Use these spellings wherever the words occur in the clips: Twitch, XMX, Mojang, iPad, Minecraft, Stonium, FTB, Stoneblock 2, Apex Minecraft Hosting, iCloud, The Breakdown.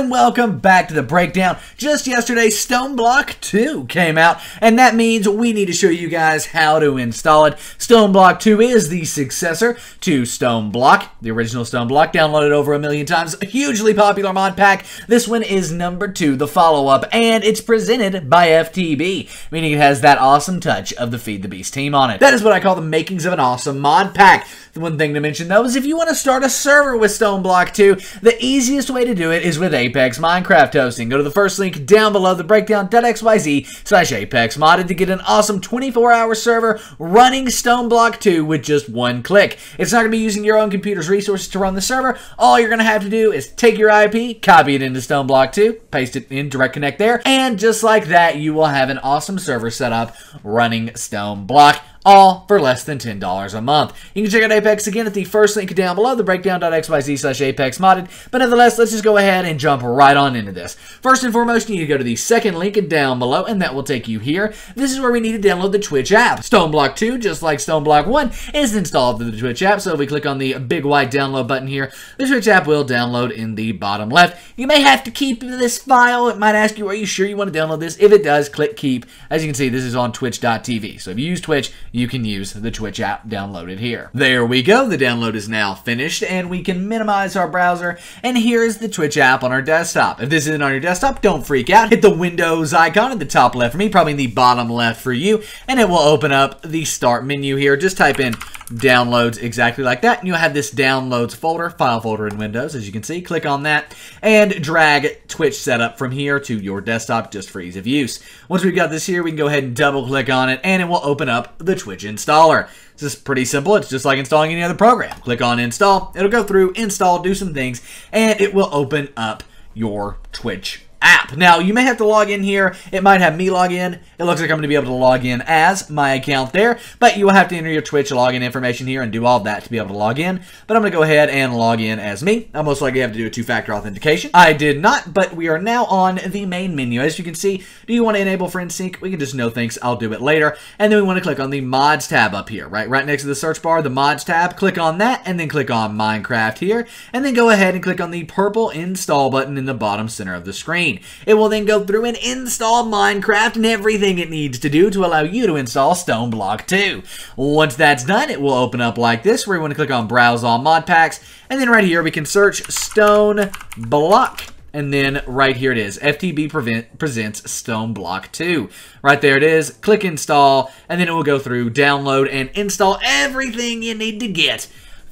and welcome back to The Breakdown. Just yesterday, Stoneblock 2 came out, and that means we need to show you guys how to install it. Stoneblock 2 is the successor to Stoneblock, the original Stoneblock, downloaded over 1 million times, a hugely popular mod pack. This one is number 2, the follow-up, and it's presented by FTB, meaning it has that awesome touch of the Feed the Beast team on it. That is what I call the makings of an awesome mod pack. The one thing to mention, though, is if you want to start a server with Stoneblock 2, the easiest way to do it is with Apex Minecraft Hosting. Go to the first link down below, thebreakdown.xyz/apexmodded, to get an awesome 24-hour server running Stoneblock 2 with just one click. It's not going to be using your own computer's resources to run the server. All you're going to have to do is take your IP, copy it into Stoneblock 2, paste it in Direct Connect there, and just like that, you will have an awesome server set up running Stoneblock, all for less than $10 a month. You can check out Apex again at the first link down below, thebreakdown.xyz/apexmodded. But nevertheless, let's just go ahead and jump right on into this. First and foremost, you need to go to the second link down below, and that will take you here. This is where we need to download the Twitch app. Stoneblock 2, just like Stoneblock 1, is installed through the Twitch app, so if we click on the big white download button here, the Twitch app will download in the bottom left. You may have to keep this file. It might ask you, are you sure you want to download this? If it does, click keep. As you can see, this is on twitch.tv, so if you use Twitch, you can use the Twitch app downloaded here. There we go. The download is now finished, and we can minimize our browser, and here is the Twitch app on our desktop. If this isn't on your desktop, don't freak out. Hit the Windows icon at the top left for me, probably in the bottom left for you, and it will open up the start menu here. Just type in downloads exactly like that, and you'll have this downloads folder, file folder in Windows, as you can see. Click on that and drag Twitch setup from here to your desktop just for ease of use. Once we've got this here, we can go ahead and double click on it, and it will open up the Twitch installer. This is pretty simple. It's just like installing any other program. Click on install. It'll go through, install, do some things, and it will open up your Twitch app. Now, you may have to log in here. It might have me log in. It looks like I'm going to be able to log in as my account there, but you will have to enter your Twitch login information here and do all that to be able to log in, but I'm going to go ahead and log in as me. I'll most likely have to do a two-factor authentication. I did not, but we are now on the main menu. As you can see, do you want to enable friend sync? We can just no thanks. I'll do it later, and then we want to click on the mods tab up here, right next to the search bar, the mods tab. Click on that, and then click on Minecraft here, and then go ahead and click on the purple install button in the bottom center of the screen. It will then go through and install Minecraft and everything it needs to do to allow you to install Stoneblock 2. Once that's done, it will open up like this, where you want to click on Browse All Mod Packs, and then right here we can search Stoneblock. And then right here it is, FTB presents Stoneblock 2. Right there it is, click Install, and then it will go through, download, and install everything you need to get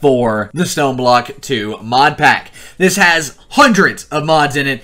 for the Stoneblock 2 mod pack. This has hundreds of mods in it,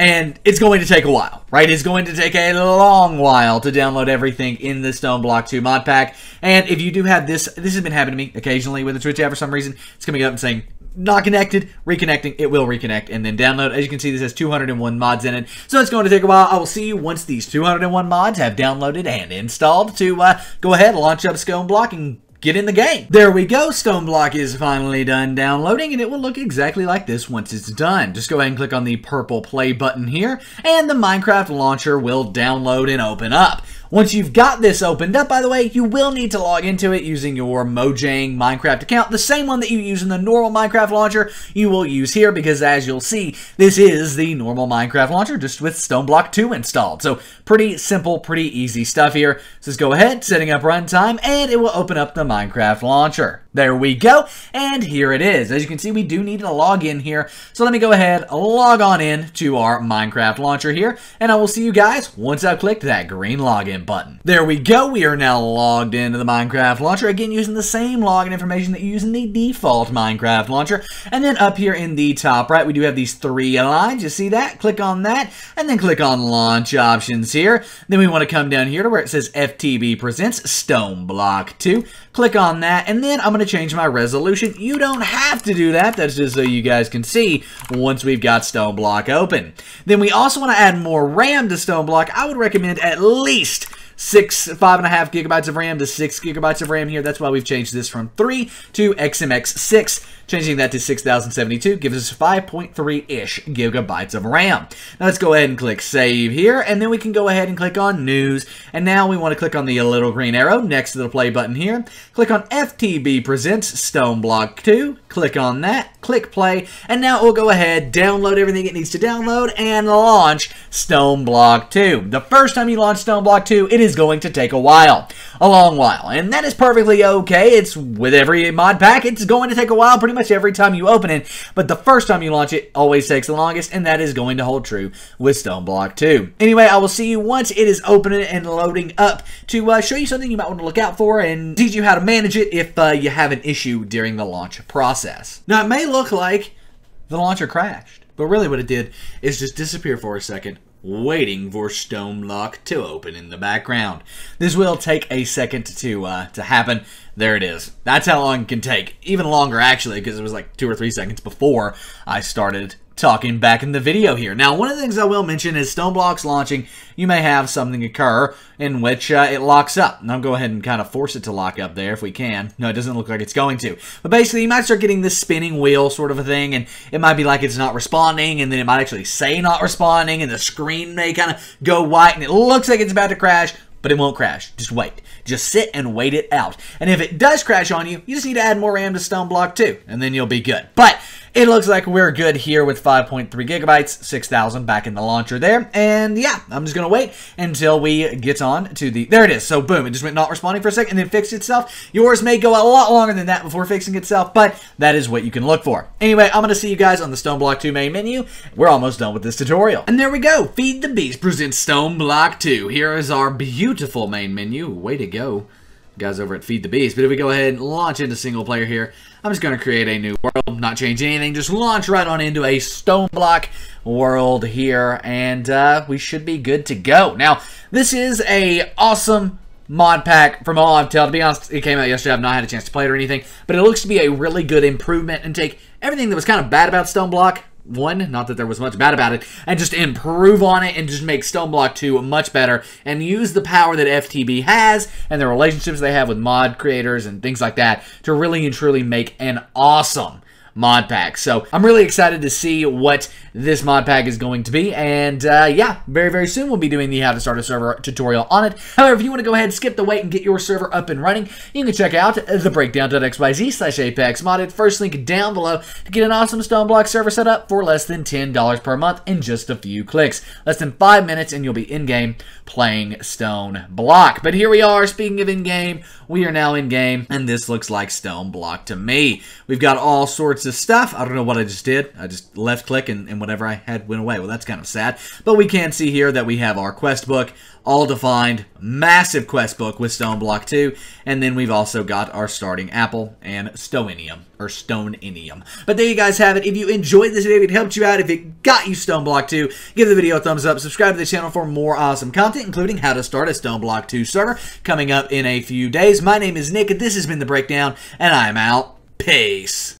and it's going to take a while, right? It's going to take a long while to download everything in the Stoneblock 2 mod pack. And if you do have this has been happening to me occasionally with the Twitch app for some reason. It's coming up and saying, not connected, reconnecting. It will reconnect and then download. As you can see, this has 201 mods in it, so it's going to take a while. I will see you once these 201 mods have downloaded and installed to go ahead, launch up Stoneblock, and get in the game. There we go. Stoneblock is finally done downloading, and it will look exactly like this once it's done. Just go ahead and click on the purple play button here, and the Minecraft launcher will download and open up. Once you've got this opened up, by the way, you will need to log into it using your Mojang Minecraft account, the same one that you use in the normal Minecraft launcher, you will use here, because as you'll see, this is the normal Minecraft launcher, just with Stoneblock 2 installed. So pretty simple, pretty easy stuff here. So just go ahead, setting up runtime, and it will open up the Minecraft launcher. There we go, and here it is. As you can see, we do need to log in here, so let me go ahead, log on in to our Minecraft launcher here, and I will see you guys once I've clicked that green login button. There we go. We are now logged into the Minecraft launcher, again using the same login information that you use in the default Minecraft launcher. And then up here in the top right, we do have these three lines. You see that? Click on that, and then click on launch options here. Then we want to come down here to where it says FTB presents Stoneblock 2. Click on that, and then I'm going to change my resolution. You don't have to do that. That's just so you guys can see once we've got Stoneblock open. Then we also want to add more RAM to Stoneblock. I would recommend at least 5.5 gigabytes of RAM to 6 gigabytes of RAM here. That's why we've changed this from 3 to XMX 6, changing that to 6072 gives us 5.3-ish gigabytes of RAM. Now let's go ahead and click save here, and then we can go ahead and click on news, and now we want to click on the little green arrow next to the play button here, click on FTB presents Stoneblock 2, click on that, click play, and now we'll go ahead, download everything it needs to download, and launch Stoneblock 2. The first time you launch Stoneblock 2, it is going to take a while, a long while, and that is perfectly okay. It's with every mod pack, it's going to take a while pretty much every time you open it, but the first time you launch it always takes the longest, and that is going to hold true with Stoneblock 2. Anyway, I will see you once it is opening and loading up to show you something you might want to look out for and teach you how to manage it if you have an issue during the launch process. Now, it may look like the launcher crashed, but really what it did is just disappear for a second, waiting for Stoneblock to open in the background. This will take a second to happen. There it is. That's how long it can take. Even longer, actually, because it was like 2 or 3 seconds before I started talking back in the video here. Now, one of the things I will mention is Stoneblock's launching, you may have something occur in which it locks up. And I'll go ahead and kind of force it to lock up there if we can. No, it doesn't look like it's going to. But basically, you might start getting this spinning wheel sort of a thing, and it might be like it's not responding, and then it might actually say not responding, and the screen may kind of go white, and it looks like it's about to crash, but it won't crash. Just wait. Just sit and wait it out. And if it does crash on you, you just need to add more RAM to Stoneblock 2, and then you'll be good. But it looks like we're good here with 5.3 gigabytes, 6,000 back in the launcher there. And yeah, I'm just going to wait until we get on to the... There it is. So boom, it just went not responding for a second and then fixed itself. Yours may go a lot longer than that before fixing itself, but that is what you can look for. Anyway, I'm going to see you guys on the Stoneblock 2 main menu. We're almost done with this tutorial. And there we go. Feed the Beast presents Stoneblock 2. Here is our beautiful main menu. Way to go, guys over at Feed the Beast. But if we go ahead and launch into single player here, I'm just going to create a new world, not change anything, just launch right on into a Stoneblock world here, and we should be good to go. Now, this is a awesome mod pack from all I've told. To be honest, it came out yesterday. I've not had a chance to play it or anything, but it looks to be a really good improvement and take everything that was kind of bad about Stoneblock 1, not that there was much bad about it, and just improve on it and just make Stoneblock 2 much better and use the power that FTB has and the relationships they have with mod creators and things like that to really and truly make an awesome mod pack. So I'm really excited to see what this mod pack is going to be, and yeah, very soon we'll be doing the how to start a server tutorial on it. However, if you want to go ahead and skip the wait and get your server up and running, you can check out thebreakdown.xyz/apexmodded, first link down below, to get an awesome Stoneblock server set up for less than $10 per month in just a few clicks, less than 5 minutes, and you'll be in game playing Stoneblock. But here we are. Speaking of in game, we are now in game, and this looks like Stoneblock to me. We've got all sorts of stuff. I don't know what I just did. I just left click and whatever I had went away. Well, that's kind of sad. But we can see here that we have our quest book, all defined, massive quest book with Stoneblock 2, and then we've also got our starting apple and Stonium, or Stonium. But there you guys have it. If you enjoyed this video, if it helped you out, if it got you Stoneblock 2, give the video a thumbs up, subscribe to the channel for more awesome content, including how to start a Stoneblock 2 server coming up in a few days. My name is Nick, and this has been The Breakdown, and I'm out. Peace.